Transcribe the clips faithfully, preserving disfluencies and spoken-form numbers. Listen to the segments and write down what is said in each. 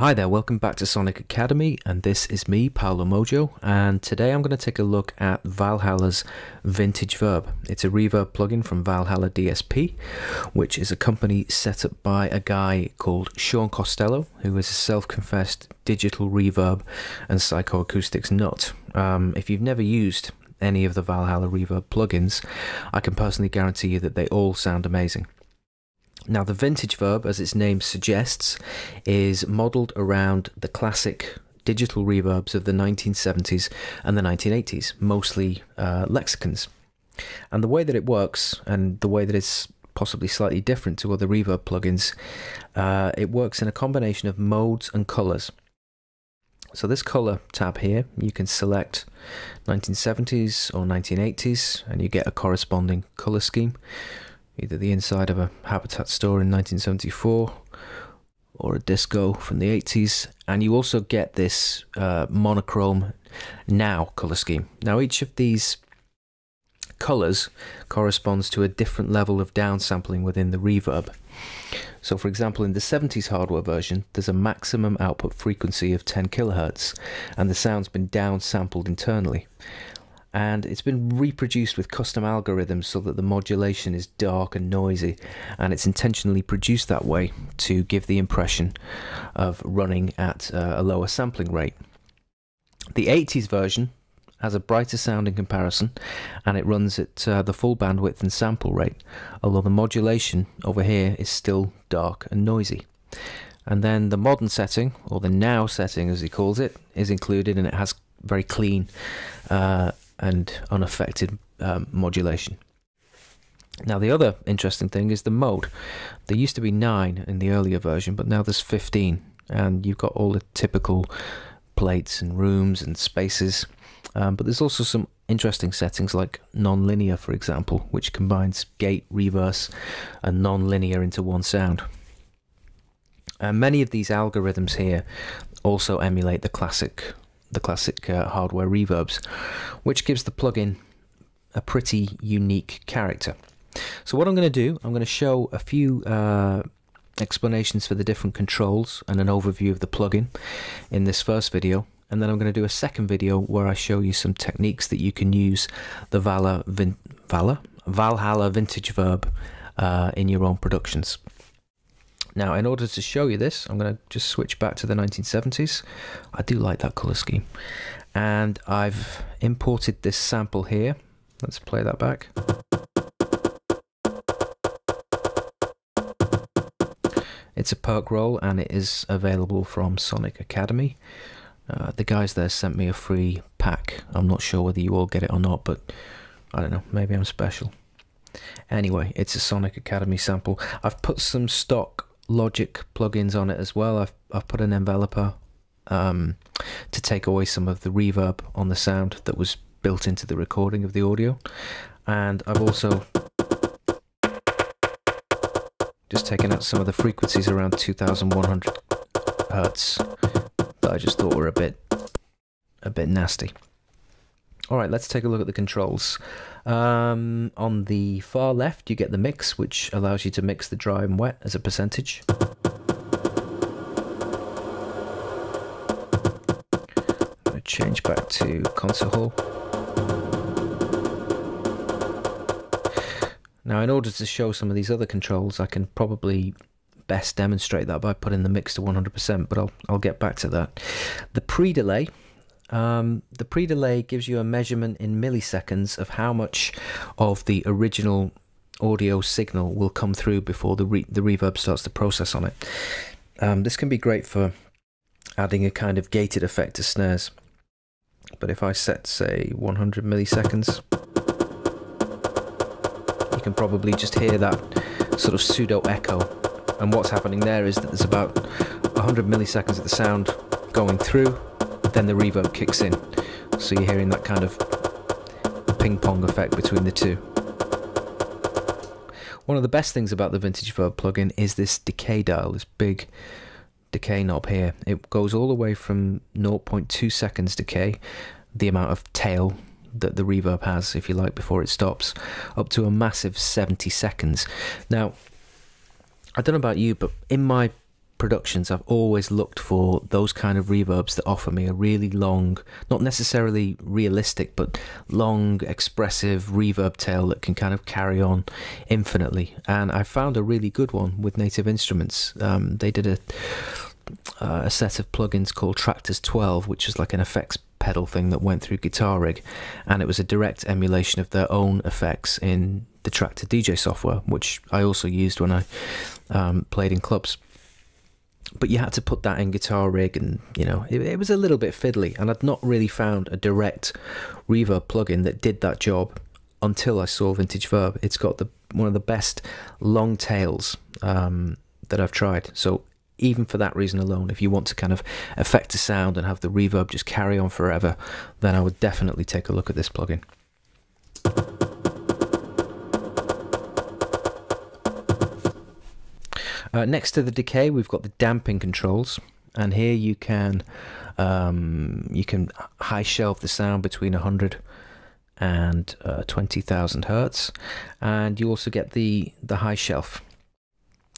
Hi there, welcome back to Sonic Academy, and this is me, Paolo Mojo, and today I'm going to take a look at Valhalla's Vintage Verb. It's a reverb plugin from Valhalla D S P, which is a company set up by a guy called Sean Costello, who is a self-confessed digital reverb and psychoacoustics nut. Um, if you've never used any of the Valhalla reverb plugins, I can personally guarantee you that they all sound amazing. Now, the Vintage Verb, as its name suggests, is modelled around the classic digital reverbs of the nineteen seventies and the nineteen eighties, mostly uh, Lexicons. And the way that it works, and the way that it's possibly slightly different to other reverb plugins, uh, it works in a combination of modes and colours. So this colour tab here, you can select nineteen seventies or nineteen eighties, and you get a corresponding colour scheme. Either the inside of a Habitat store in nineteen seventy-four or a disco from the eighties, and you also get this uh, monochrome now colour scheme. Now, each of these colours corresponds to a different level of downsampling within the reverb. So, for example, in the seventies hardware version, there's a maximum output frequency of ten kilohertz, and the sound's been downsampled internally. And it's been reproduced with custom algorithms so that the modulation is dark and noisy, and it's intentionally produced that way to give the impression of running at a lower sampling rate. The eighties version has a brighter sound in comparison, and it runs at uh, the full bandwidth and sample rate, although the modulation over here is still dark and noisy. And then the modern setting, or the now setting as he calls it, is included, and it has very clean uh, and unaffected um, modulation. Now, the other interesting thing is the mode. There used to be nine in the earlier version, but now there's fifteen, and you've got all the typical plates and rooms and spaces, um, but there's also some interesting settings like non-linear, for example, which combines gate, reverse and non-linear into one sound. And many of these algorithms here also emulate the classic the classic uh, hardware reverbs, which gives the plugin a pretty unique character. So what I'm going to do, I'm going to show a few uh, explanations for the different controls and an overview of the plugin in this first video, and then I'm going to do a second video where I show you some techniques that you can use the Valhalla, Vin Valhalla? Valhalla Vintage Verb uh, in your own productions. Now, in order to show you this, I'm going to just switch back to the nineteen seventies. I do like that colour scheme. And I've imported this sample here. Let's play that back. It's a perk roll, and it is available from Sonic Academy. Uh, the guys there sent me a free pack. I'm not sure whether you all get it or not, but I don't know, maybe I'm special. Anyway, it's a Sonic Academy sample. I've put some stock Logic plugins on it as well. I've, I've put an enveloper um, to take away some of the reverb on the sound that was built into the recording of the audio, and I've also just taken out some of the frequencies around two thousand one hundred hertz that I just thought were a bit a bit nasty. Alright, let's take a look at the controls. Um, on the far left, you get the mix, which allows you to mix the dry and wet as a percentage. I'm going to change back to concert hall. Now, in order to show some of these other controls, I can probably best demonstrate that by putting the mix to one hundred percent, but I'll, I'll get back to that. The pre-delay. Um, the pre-delay gives you a measurement in milliseconds of how much of the original audio signal will come through before the, re the reverb starts to process on it. Um, this can be great for adding a kind of gated effect to snares. But if I set, say, one hundred milliseconds, you can probably just hear that sort of pseudo echo. And what's happening there is that there's about one hundred milliseconds of the sound going through, then the reverb kicks in, so you're hearing that kind of ping-pong effect between the two. One of the best things about the Vintage Verb plugin is this decay dial, this big decay knob here. It goes all the way from zero point two seconds decay, the amount of tail that the reverb has, if you like, before it stops, up to a massive seventy seconds. Now, I don't know about you, but in my productions, I've always looked for those kind of reverbs that offer me a really long, not necessarily realistic, but long, expressive reverb tail that can kind of carry on infinitely. And I found a really good one with Native Instruments. Um, they did a, uh, a set of plugins called Traktor's twelve, which is like an effects pedal thing that went through Guitar Rig, and it was a direct emulation of their own effects in the Traktor D J software, which I also used when I um, played in clubs. But you had to put that in Guitar Rig, and you know, it, it was a little bit fiddly, and I'd not really found a direct reverb plugin that did that job until I saw Vintage Verb. It's got the one of the best long tails um, that I've tried. So even for that reason alone, if you want to kind of affect a sound and have the reverb just carry on forever, then I would definitely take a look at this plugin. Uh, next to the decay, we've got the damping controls, and here you can um, you can high shelf the sound between one hundred and uh, twenty thousand hertz, and you also get the the high shelf,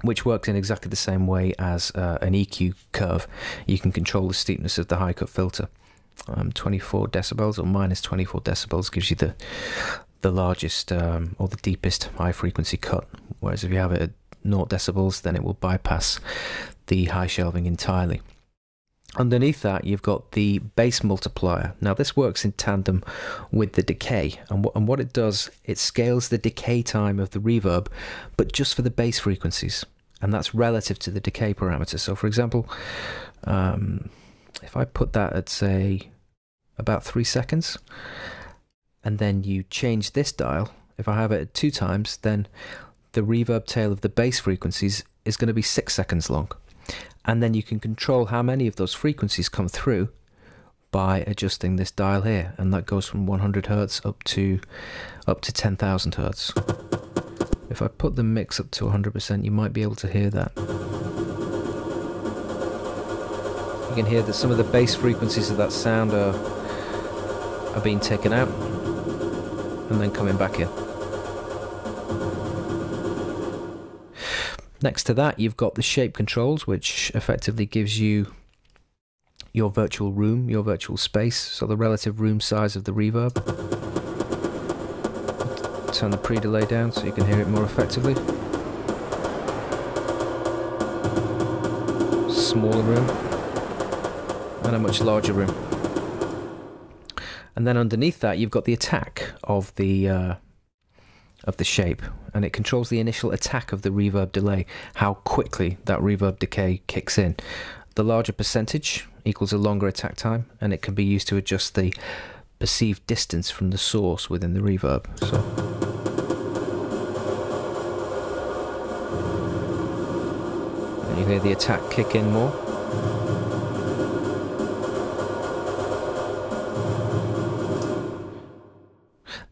which works in exactly the same way as uh, an E Q curve. You can control the steepness of the high cut filter. Um, twenty-four decibels or minus twenty-four decibels gives you the the largest um, or the deepest high frequency cut, whereas if you have it at zero decibels, then it will bypass the high shelving entirely. Underneath that, you've got the bass multiplier. Now this works in tandem with the decay, and, wh and what it does, it scales the decay time of the reverb, but just for the bass frequencies, and that's relative to the decay parameter. So for example, um, if I put that at say about three seconds, and then you change this dial, if I have it at two times, then the reverb tail of the bass frequencies is going to be six seconds long. And then you can control how many of those frequencies come through by adjusting this dial here, and that goes from one hundred hertz up to up to ten thousand hertz. If I put the mix up to one hundred percent, you might be able to hear that. You can hear that some of the bass frequencies of that sound are are being taken out and then coming back in. Next to that, you've got the shape controls, which effectively gives you your virtual room, your virtual space, so the relative room size of the reverb. Turn the pre-delay down so you can hear it more effectively. Smaller room, and a much larger room. And then underneath that, you've got the attack of the uh, of the shape, and it controls the initial attack of the reverb delay, how quickly that reverb decay kicks in. The larger percentage equals a longer attack time, and it can be used to adjust the perceived distance from the source within the reverb. So, and you hear the attack kick in more.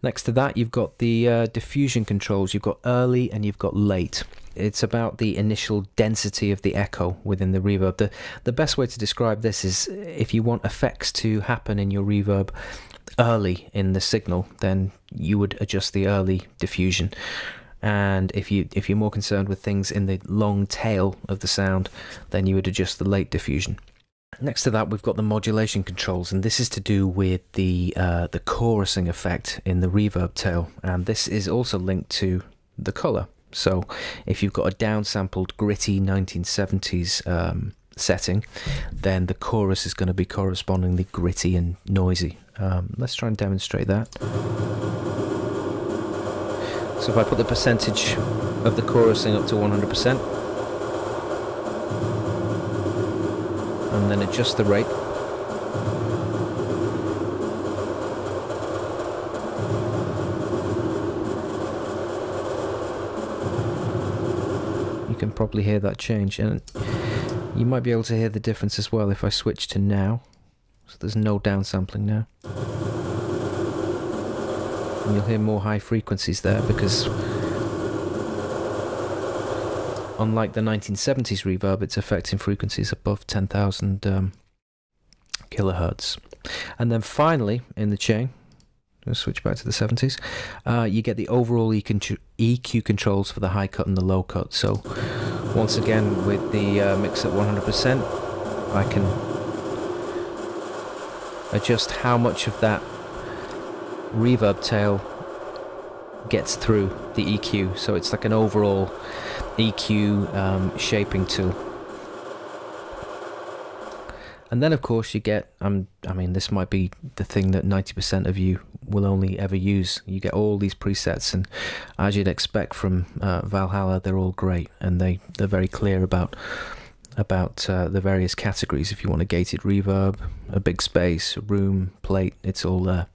Next to that, you've got the uh, diffusion controls. You've got early and you've got late. It's about the initial density of the echo within the reverb. The, the best way to describe this is, if you want effects to happen in your reverb early in the signal, then you would adjust the early diffusion. And if, you, if you're more concerned with things in the long tail of the sound, then you would adjust the late diffusion. Next to that, we've got the modulation controls, and this is to do with the uh, the chorusing effect in the reverb tail, and this is also linked to the color. So if you've got a downsampled, gritty nineteen seventies um, setting, then the chorus is going to be correspondingly gritty and noisy. Um, let's try and demonstrate that. So if I put the percentage of the chorusing up to one hundred percent, and then adjust the rate. You can probably hear that change, and you might be able to hear the difference as well if I switch to now. So there's no downsampling now. And you'll hear more high frequencies there, because unlike the nineteen seventies reverb, it's affecting frequencies above ten thousand um, kilohertz. And then finally, in the chain, let's switch back to the seventies, uh, you get the overall E Q controls for the high cut and the low cut. So Once again, with the uh, mix at one hundred percent, I can adjust how much of that reverb tail gets through the E Q, so it's like an overall E Q um, shaping tool. And then of course you get, um, I mean, this might be the thing that ninety percent of you will only ever use. You get all these presets, and as you'd expect from uh, Valhalla, they're all great, and they, they're very clear about, about uh, the various categories. If you want a gated reverb, a big space, a room, plate, it's all there.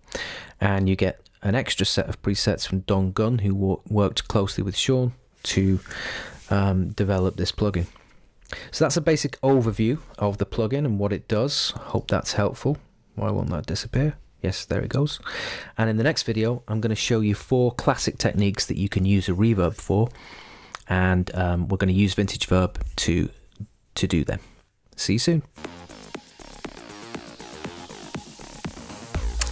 And you get an extra set of presets from Don Gunn, who wor worked closely with Sean to um, develop this plugin. So that's a basic overview of the plugin and what it does. Hope that's helpful. Why won't that disappear? Yes, there it goes. And in the next video, I'm going to show you four classic techniques that you can use a reverb for, and um, we're going to use Vintage Verb to to do them. See you soon.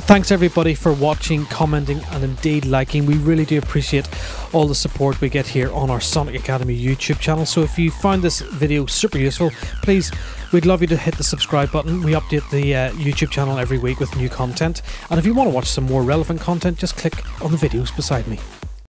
Thanks everybody for watching, commenting, and indeed liking. We really do appreciate all the support we get here on our Sonic Academy YouTube channel. So if you found this video super useful, please, we'd love you to hit the subscribe button. We update the uh, YouTube channel every week with new content. And if you want to watch some more relevant content, just click on the videos beside me.